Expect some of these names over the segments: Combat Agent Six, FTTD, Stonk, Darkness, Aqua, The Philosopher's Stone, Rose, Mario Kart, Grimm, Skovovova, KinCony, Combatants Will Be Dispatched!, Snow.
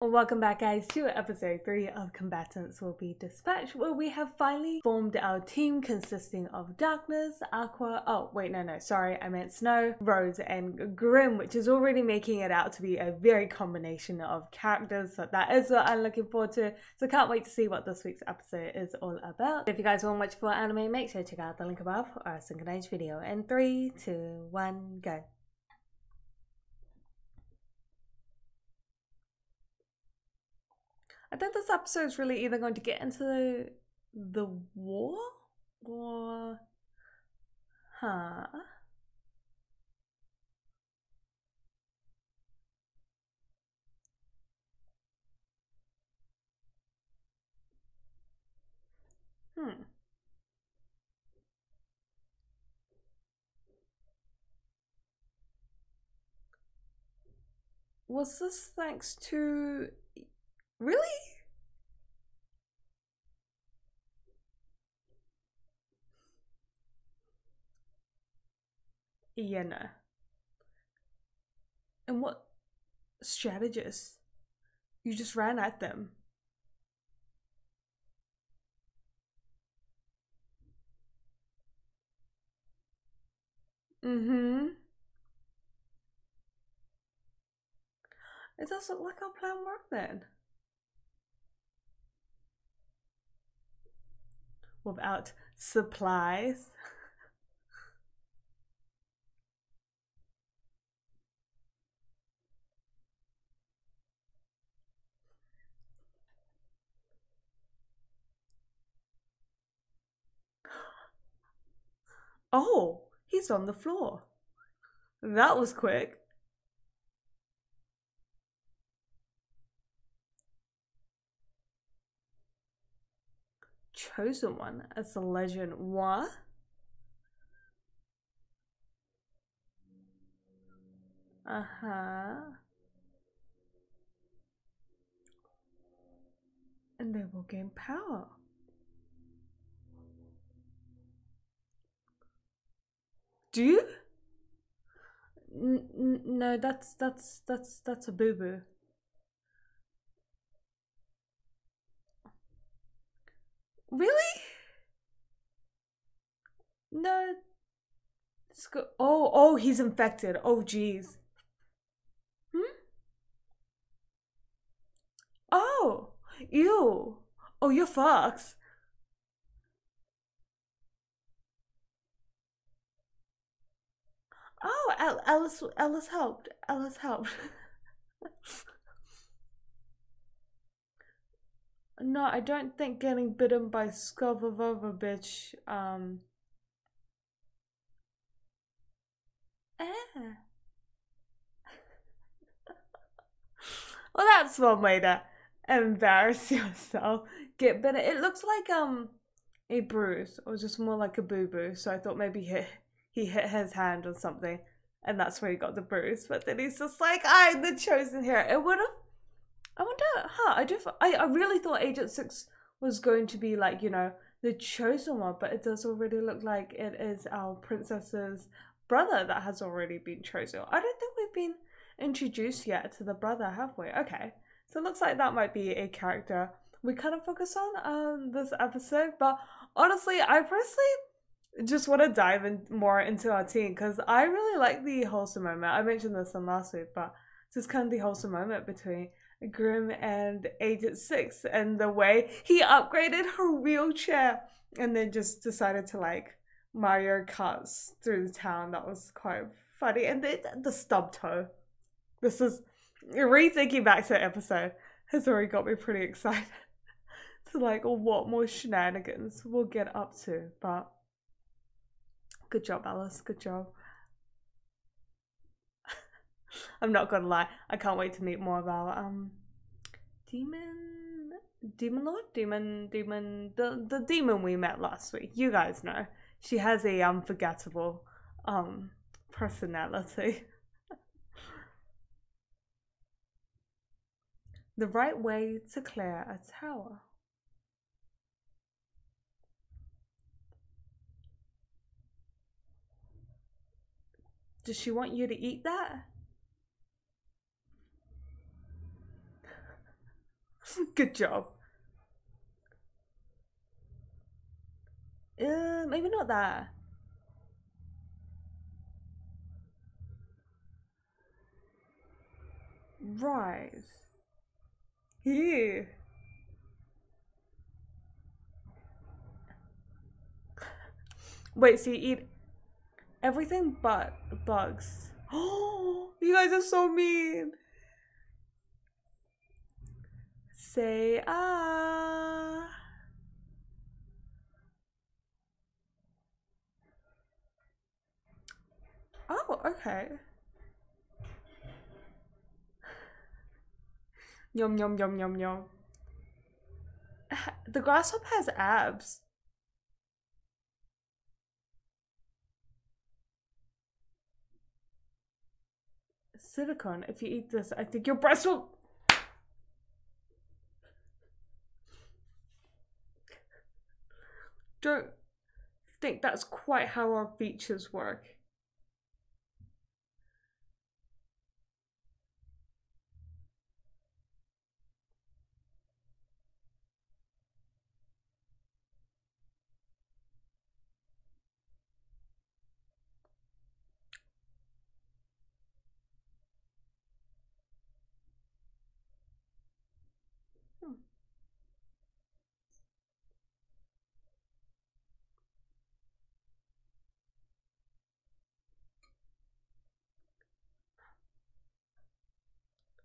Welcome back, guys, to episode 3 of Combatants Will Be Dispatched, where we have finally formed our team consisting of Darkness, Aqua, oh wait, no, sorry, I meant Snow, Rose and Grimm, which is already making it out to be a very combination of characters, so that is what I'm looking forward to. So can't wait to see what this week's episode is all about. If you guys want to watch more anime, make sure to check out the link above for our synchronized video. In 3, 2, 1, go. I think this episode's really either going to get into the war or... Was this thanks to... Really? Yeah, no. And what strategist? You just ran at them. It doesn't look like our plan worked then. Without supplies. Oh, he's on the floor. That was quick. Chosen one as a legend. What? And they will gain power. Do you? No, that's a boo-boo. Really? No. Let's go. Oh, he's infected. Oh, geez. Oh, ew. Oh, you're fucked. Oh, Alice helped. Alice helped. No, I don't think getting bitten by Skovovova, bitch. Well, that's one way to embarrass yourself. Get bitten. It looks like a bruise, or just more like a boo-boo. So I thought maybe he hit his hand or something, and that's where he got the bruise. But then he's just like, I'm the chosen hero. It would have. I wonder. I really thought Agent Six was going to be like, you know, the chosen one, but it does already look like it is our princess's brother that has already been chosen. I don't think we've been introduced yet to the brother, have we? Okay, so it looks like that might be a character we kind of focus on this episode. But honestly, I personally just want to dive in more into our team, because I really like the wholesome moment. I mentioned this in last week, but just kind of the wholesome moment between Grimm and Agent Six, and the way he upgraded her wheelchair and then just decided to like Mario Kart through the town. That was quite funny. And then the stub toe. This is rethinking back to the episode has already got me pretty excited to like what more shenanigans we'll get up to. But good job, Alice. Good job. I'm not gonna lie. I can't wait to meet more of our demon lord, the demon we met last week. You guys know she has a unforgettable personality. The right way to clear a tower. Does she want you to eat that? Good job. Maybe not there. Right. Here. Wait, so you eat everything but bugs. Oh, you guys are so mean. Say ah. Oh, okay. Yum, yum, yum, yum, yum. The grasshopper has abs. Silicone, if you eat this, I think your breast will... Don't think that's quite how our features work.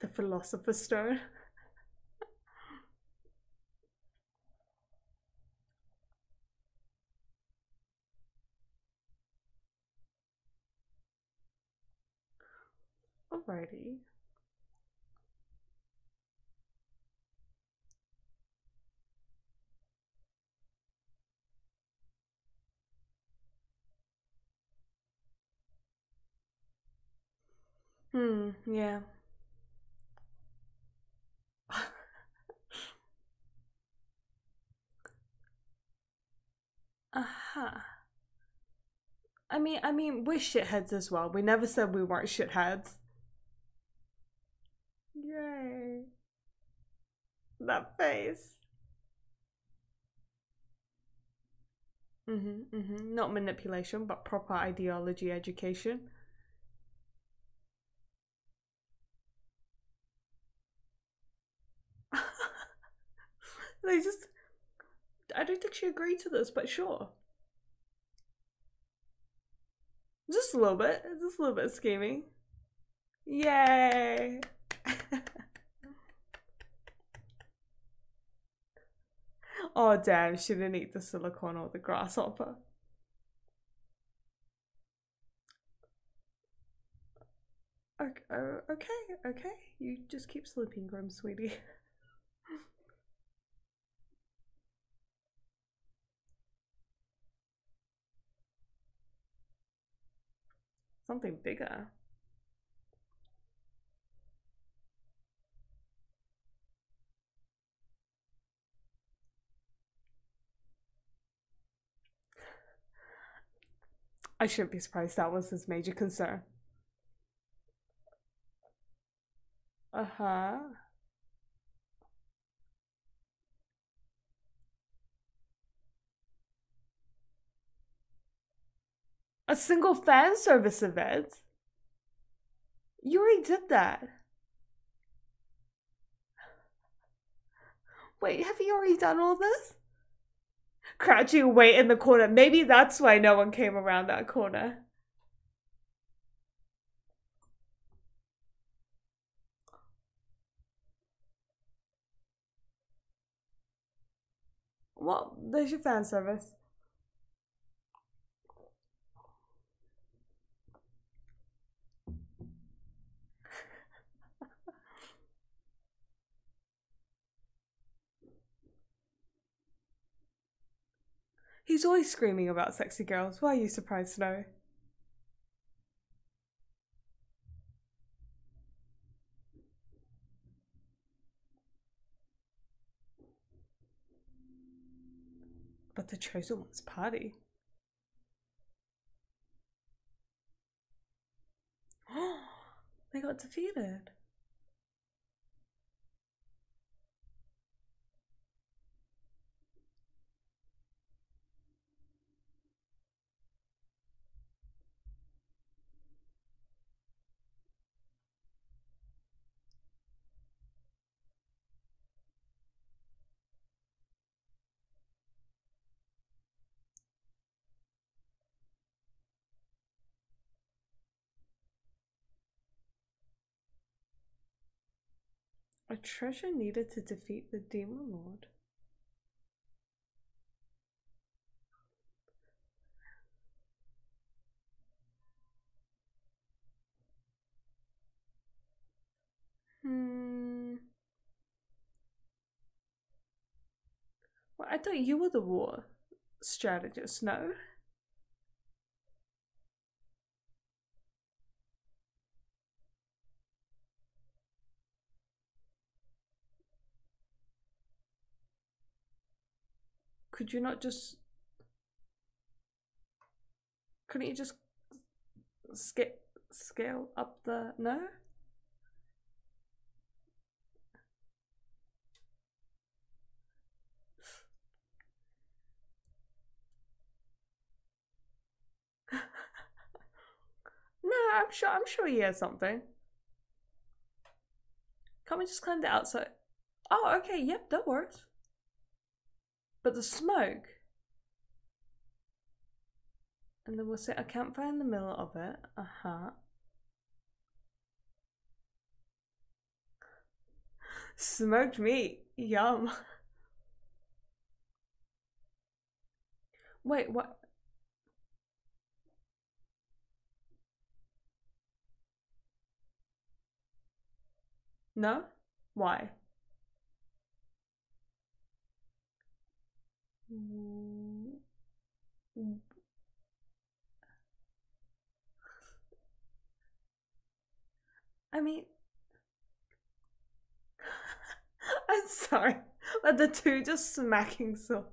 The Philosopher's Stone. Alrighty. Yeah. I mean, we're shitheads as well. We never said we weren't shitheads. Yay. That face. Not manipulation, but proper ideology education. They just... I don't think she agreed to this, but sure. Just a little bit. Just a little bit of scheming. Yay! Oh, damn. She didn't eat the silicone or the grasshopper. Okay. You just keep sleeping, Grimm, sweetie. Something bigger. I shouldn't be surprised that was his major concern. A single fan service event? You already did that. Wait, have you already done all this? Crouching way in the corner. Maybe that's why no one came around that corner. Well, there's your fan service. He's always screaming about sexy girls. Why are you surprised, Snow? But the chosen one's party. They got defeated. A treasure needed to defeat the Demon Lord. Well, I thought you were the war strategist, no? Could you not just... couldn't you just scale up the... no? No, I'm sure he has something. Can't we just climb the outside? Oh, okay, yep, that works. But the smoke, and then we'll set a campfire in the middle of it. Smoked meat, yum. Wait, what? No? Why? I mean, I'm sorry, but the two just smacking so.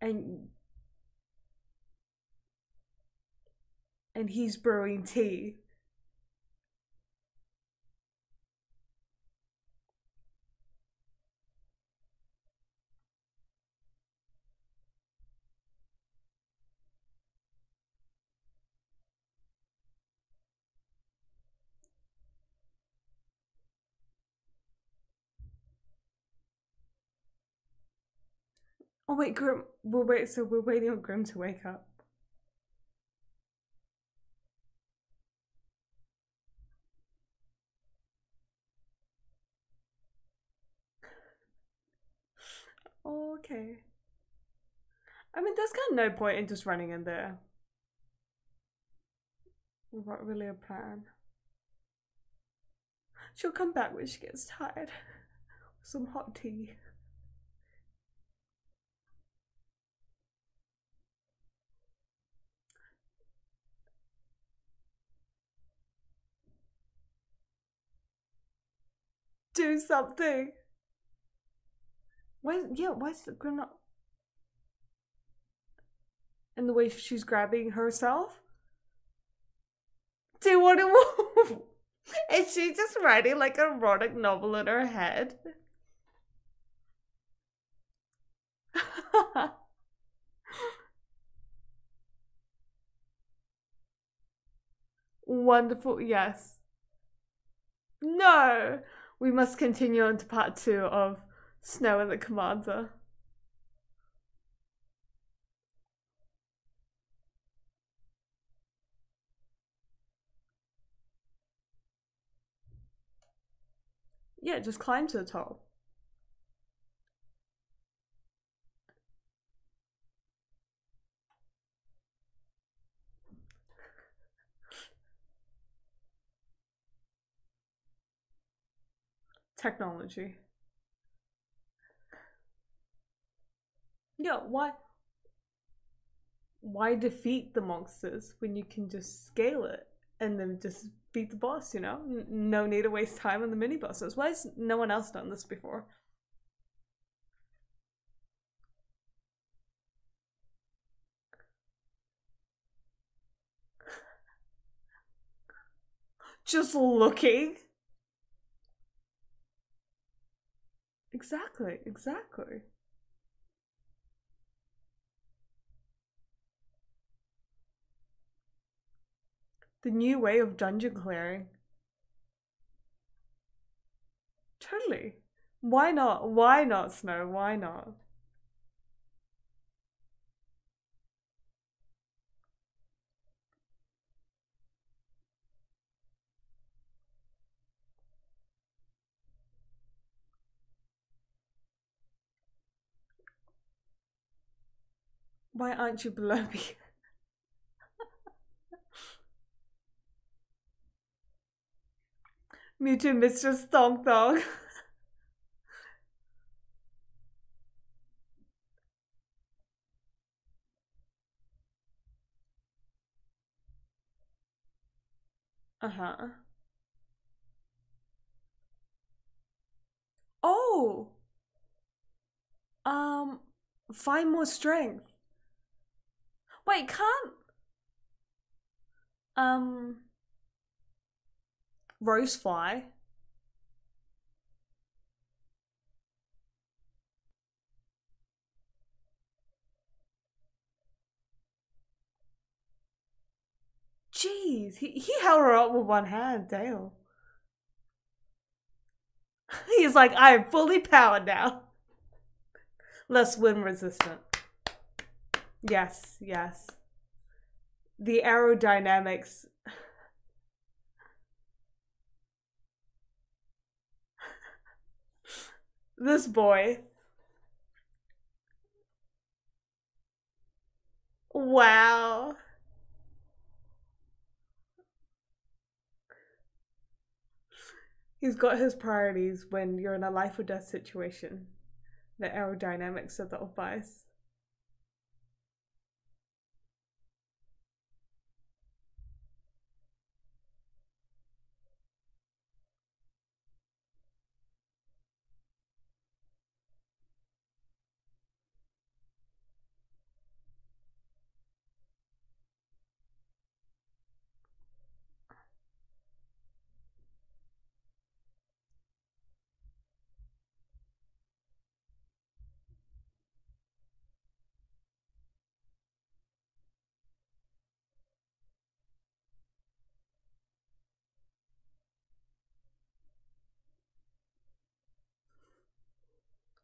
And he's brewing tea. Oh wait, Grimm, we're waiting on Grimm to wake up. Okay. I mean, there's kind of no point in just running in there. We've got really a plan. She'll come back when she gets tired. Some hot tea. Do something. Why's the Grimm not? And the way she's grabbing herself. Do what it wants. Is she just writing like an erotic novel in her head? Wonderful. Yes. No. We must continue on to part 2 of Snow and the Commander. Yeah, just climb to the top. Technology. Yeah, why defeat the monsters when you can just scale it and then just beat the boss, you know? No need to waste time on the mini bosses. Why has no one else done this before? Just looking. Exactly. The new way of dungeon clearing. Totally. Why not? Why not, Snow? Why not? Why aren't you below me? Me too, Mr. Stonk Dog. Oh! 5 more strength. Wait, can't... Rose fly? Jeez, he held her up with one hand, Dale. He's like, I am fully powered now. Less wind resistant. Yes, yes. The aerodynamics. This boy. Wow. He's got his priorities when you're in a life or death situation. The aerodynamics of the advice.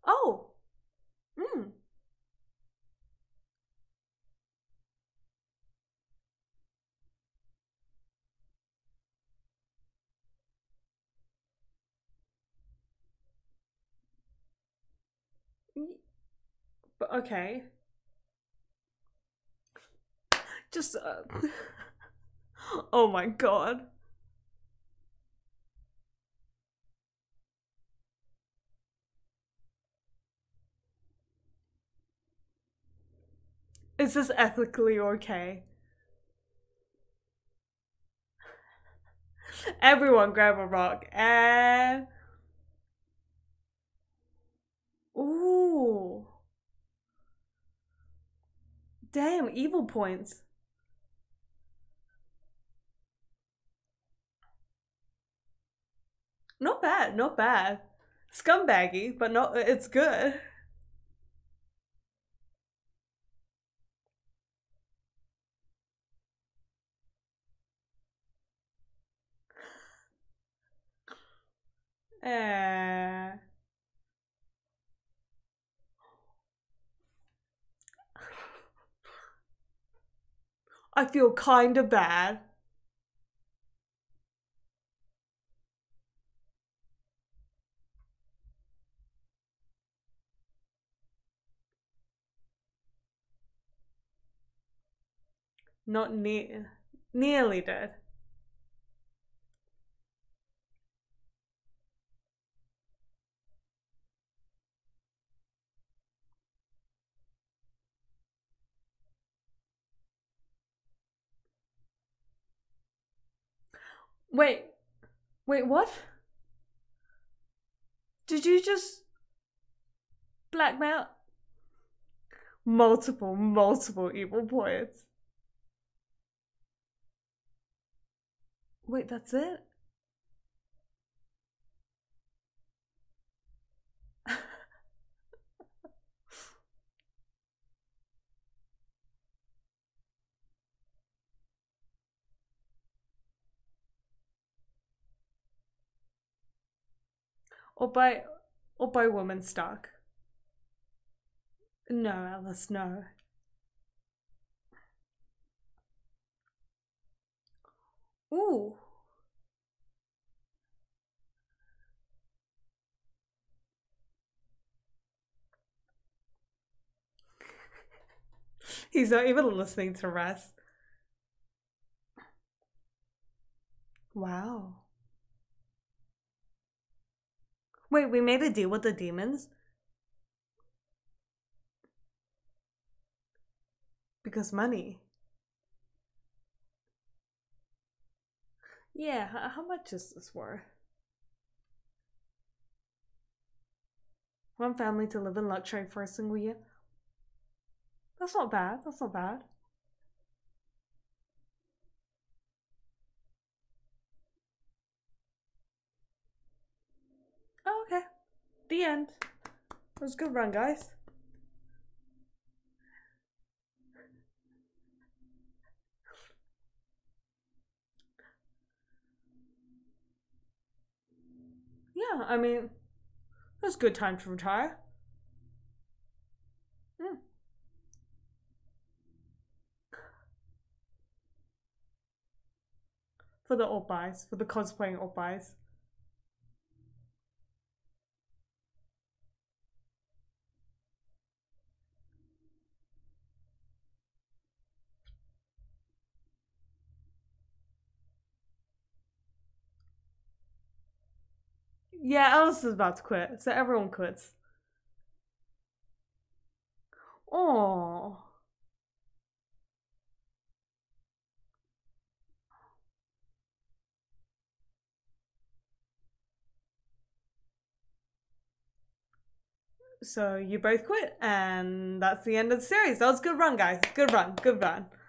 Oh, but okay. Just, oh my God. Is this ethically okay? Everyone grab a rock and... Ooh. Damn, evil points. Not bad, not bad. Scumbaggy, but not, it's good. I feel kinda bad. Not nearly dead. Wait, what? Did you just blackmail? Multiple evil points. Wait, that's it? Or by woman stuck. No, Alice, no. Ooh. He's not even listening to Russ. Wow. Wait, we made a deal with the demons? Because money. Yeah, how much is this worth? One family to live in luxury for a single year. That's not bad, that's not bad. Oh, okay. The end. That was a good run, guys. Yeah, I mean, that's a good time to retire. For the old buys, for the cosplaying old buys. Yeah, Alice is about to quit, so everyone quits. Oh. So you both quit, and that's the end of the series. That was a good run, guys. Good run, good run.